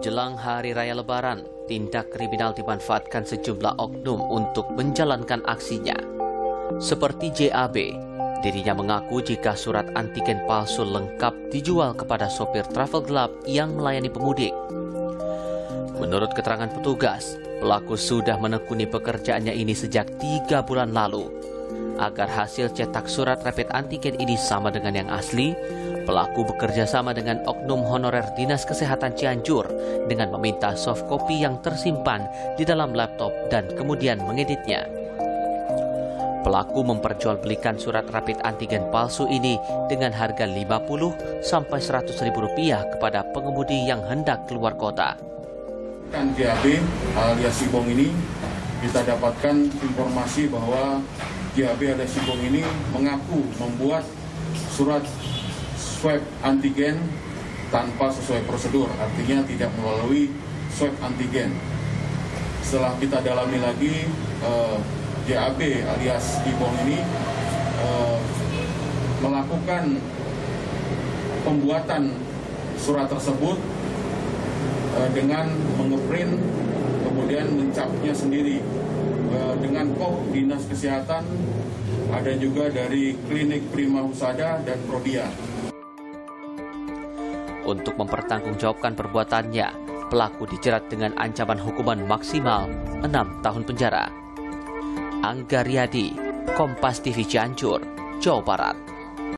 Jelang Hari Raya Lebaran, tindak kriminal dimanfaatkan sejumlah oknum untuk menjalankan aksinya. Seperti JAB, dirinya mengaku jika surat antigen palsu lengkap dijual kepada sopir travel gelap yang melayani pemudik. Menurut keterangan petugas, pelaku sudah menekuni pekerjaannya ini sejak 3 bulan lalu. Agar hasil cetak surat rapid antigen ini sama dengan yang asli, pelaku bekerja sama dengan oknum honorer Dinas Kesehatan Cianjur dengan meminta soft copy yang tersimpan di dalam laptop dan kemudian mengeditnya. Pelaku memperjualbelikan surat rapid antigen palsu ini dengan harga Rp50.000 sampai Rp100.000 kepada pengemudi yang hendak keluar kota. JAB alias Sibong ini kita dapatkan informasi bahwa JAB alias Sibong ini mengaku membuat surat swab antigen tanpa sesuai prosedur, artinya tidak melalui swab antigen. Setelah kita dalami lagi, JAB alias Ibong ini melakukan pembuatan surat tersebut dengan mengeprint kemudian mencapnya sendiri dengan kop Dinas Kesehatan, ada juga dari klinik Prima Husada dan Prodia. Untuk mempertanggungjawabkan perbuatannya, pelaku dijerat dengan ancaman hukuman maksimal 6 tahun penjara. Angga Riyadi, Kompas TV Cianjur, Jawa Barat.